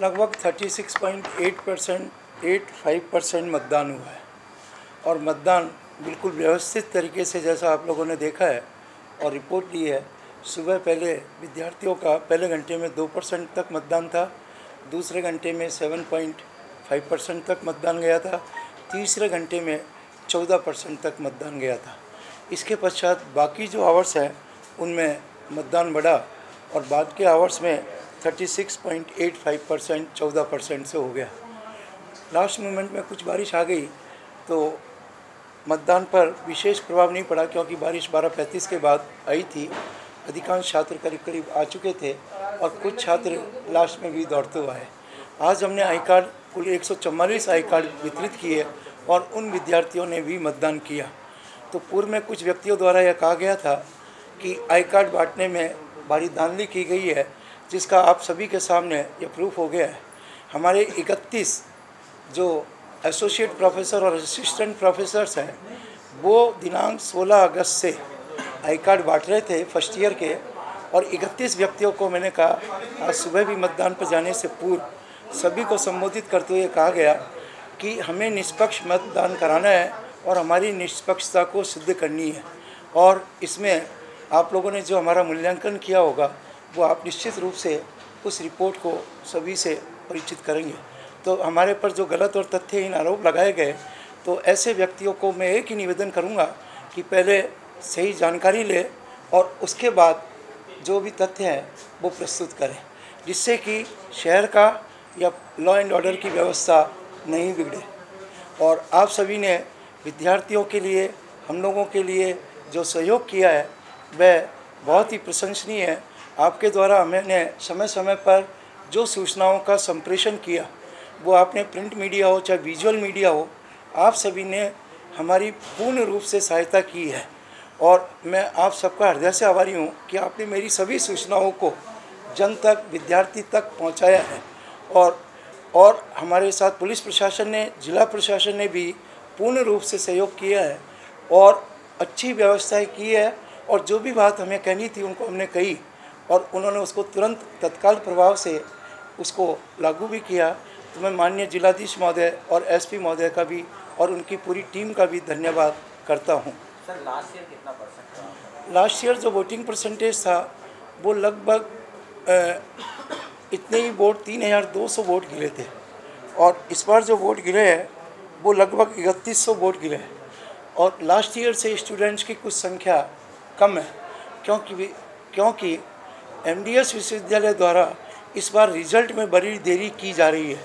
लगभग 36.85% मतदान हुआ है और मतदान बिल्कुल व्यवस्थित तरीके से जैसा आप लोगों ने देखा है और रिपोर्ट ली है। सुबह पहले विद्यार्थियों का पहले घंटे में 2% तक मतदान था, दूसरे घंटे में 7.5% तक मतदान गया था, तीसरे घंटे में 14% तक मतदान गया था। इसके पश्चात बाकी जो आवर्स हैं उनमें मतदान बढ़ा और बाद के आवर्स में 36.85% 14% से हो गया। लास्ट मोमेंट में कुछ बारिश आ गई तो मतदान पर विशेष प्रभाव नहीं पड़ा, क्योंकि बारिश 12:35 के बाद आई थी। अधिकांश छात्र करीब करीब आ चुके थे और कुछ छात्र लास्ट में भी दौड़ते हुए आए। आज हमने आई कार्ड कुल 144 आई कार्ड वितरित किए और उन विद्यार्थियों ने भी मतदान किया। तो पूर्व में कुछ व्यक्तियों द्वारा यह कहा गया था कि आई कार्ड बांटने में भारी धांधली की गई है, जिसका आप सभी के सामने यह प्रूफ हो गया है। हमारे 31 जो एसोसिएट प्रोफेसर और असिस्टेंट प्रोफेसर्स हैं वो दिनांक 16 अगस्त से आई कार्ड बाँट रहे थे फर्स्ट ईयर के, और 31 व्यक्तियों को मैंने कहा आज सुबह भी मतदान पर जाने से पूर्व सभी को संबोधित करते हुए कहा गया कि हमें निष्पक्ष मतदान कराना है और हमारी निष्पक्षता को सिद्ध करनी है। और इसमें आप लोगों ने जो हमारा मूल्यांकन किया होगा वो आप निश्चित रूप से उस रिपोर्ट को सभी से परिचित करेंगे। तो हमारे पर जो गलत और तथ्यहीन आरोप लगाए गए, तो ऐसे व्यक्तियों को मैं एक ही निवेदन करूंगा कि पहले सही जानकारी ले और उसके बाद जो भी तथ्य हैं वो प्रस्तुत करें, जिससे कि शहर का या लॉ एंड ऑर्डर की व्यवस्था नहीं बिगड़े। और आप सभी ने विद्यार्थियों के लिए, हम लोगों के लिए जो सहयोग किया है वह बहुत ही प्रशंसनीय है। आपके द्वारा हमने समय समय पर जो सूचनाओं का संप्रेषण किया वो आपने प्रिंट मीडिया हो चाहे विजुअल मीडिया हो, आप सभी ने हमारी पूर्ण रूप से सहायता की है। और मैं आप सबका हृदय से आभारी हूँ कि आपने मेरी सभी सूचनाओं को जन तक, विद्यार्थी तक पहुँचाया है। और हमारे साथ पुलिस प्रशासन ने, जिला प्रशासन ने भी पूर्ण रूप से सहयोग किया है और अच्छी व्यवस्थाएं की है। और जो भी बात हमें कहनी थी उनको हमने कही और उन्होंने उसको तुरंत तत्काल प्रभाव से उसको लागू भी किया। तो मैं माननीय जिलाधीश महोदय और एसपी महोदय का भी और उनकी पूरी टीम का भी धन्यवाद करता हूँ। सर, लास्ट ईयर कितना परसेंट? लास्ट ईयर जो वोटिंग परसेंटेज था वो लगभग इतने ही वोट 3200 वोट गिरे थे और इस बार जो वोट गिरे हैं वो लगभग 3100 वोट गिरे हैं। और लास्ट ईयर से स्टूडेंट्स की कुछ संख्या कम है, क्योंकि एमडीएस विश्वविद्यालय द्वारा इस बार रिजल्ट में बड़ी देरी की जा रही है।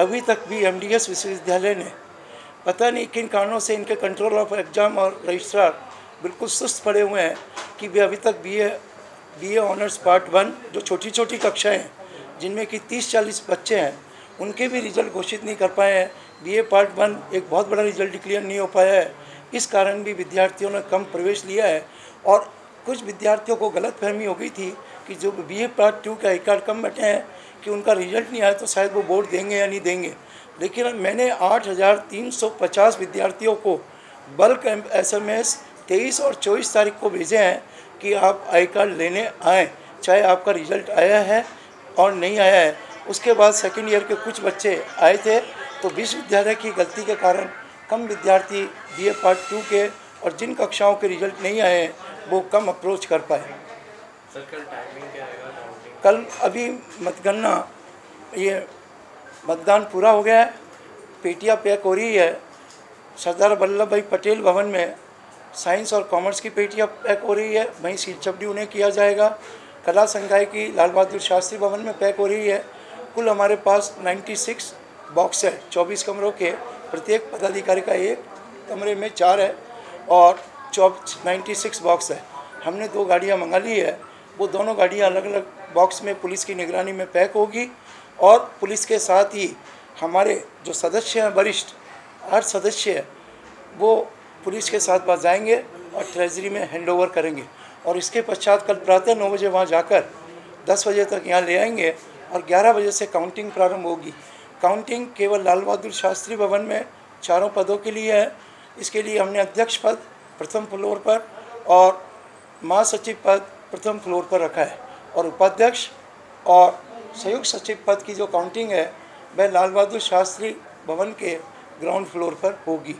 अभी तक भी एमडीएस विश्वविद्यालय ने पता नहीं किन कारणों से, इनके कंट्रोल ऑफ एग्ज़ाम और रजिस्ट्रार बिल्कुल सुस्त पड़े हुए हैं कि वे अभी तक बीए ऑनर्स पार्ट 1 जो छोटी छोटी कक्षाएँ हैं जिनमें कि 30-40 बच्चे हैं उनके भी रिजल्ट घोषित नहीं कर पाए हैं। बीए पार्ट 1 एक बहुत बड़ा रिजल्ट डिक्लेयर नहीं हो पाया है, इस कारण भी विद्यार्थियों ने कम प्रवेश लिया है। और कुछ विद्यार्थियों को गलतफहमी हो गई थी कि जो बीए पार्ट 2 के आई कार्ड कम बैठे हैं कि उनका रिजल्ट नहीं आया तो शायद वो बोर्ड देंगे या नहीं देंगे, लेकिन मैंने 8350 विद्यार्थियों को बल्क SMS 23 और 24 तारीख को भेजे हैं कि आप आई कार्ड लेने आएँ, चाहे आपका रिजल्ट आया है और नहीं आया है। उसके बाद सेकेंड ईयर के कुछ बच्चे आए थे, तो विश्वविद्यालय की गलती के कारण कम विद्यार्थी बीए पार्ट 2 के और जिन कक्षाओं के रिजल्ट नहीं आए हैं वो कम अप्रोच कर पाए। सर, कल टाइमिंग क्या रहेगा? कल अभी मतगणना, ये मतदान पूरा हो गया है, पेटियां पैक हो रही है। सरदार वल्लभ भाई पटेल भवन में साइंस और कॉमर्स की पेटियां पैक हो रही है, वहीं सीलचपड़ी उन्हें किया जाएगा। कला संकाय की लाल बहादुर शास्त्री भवन में पैक हो रही है। कुल हमारे पास 96 बॉक्स है 24 कमरों के, प्रत्येक पदाधिकारी का एक कमरे में 4 है और 96 बॉक्स है। हमने 2 गाड़ियां मंगा ली है, वो दोनों गाड़ियां अलग अलग बॉक्स में पुलिस की निगरानी में पैक होगी। और पुलिस के साथ ही हमारे जो सदस्य हैं वरिष्ठ 8 सदस्य हैं वो पुलिस के साथ वहाँ जाएंगे और ट्रेजरी में हैंडओवर करेंगे। और इसके पश्चात कल प्रातः 9 बजे वहाँ जाकर 10 बजे तक यहाँ ले आएंगे और 11 बजे से काउंटिंग प्रारंभ होगी। काउंटिंग केवल लाल बहादुर शास्त्री भवन में 4 पदों के लिए है। इसके लिए हमने अध्यक्ष पद प्रथम फ्लोर पर और महासचिव पद प्रथम फ्लोर पर रखा है और उपाध्यक्ष और संयुक्त सचिव पद की जो काउंटिंग है वह लाल बहादुर शास्त्री भवन के ग्राउंड फ्लोर पर होगी।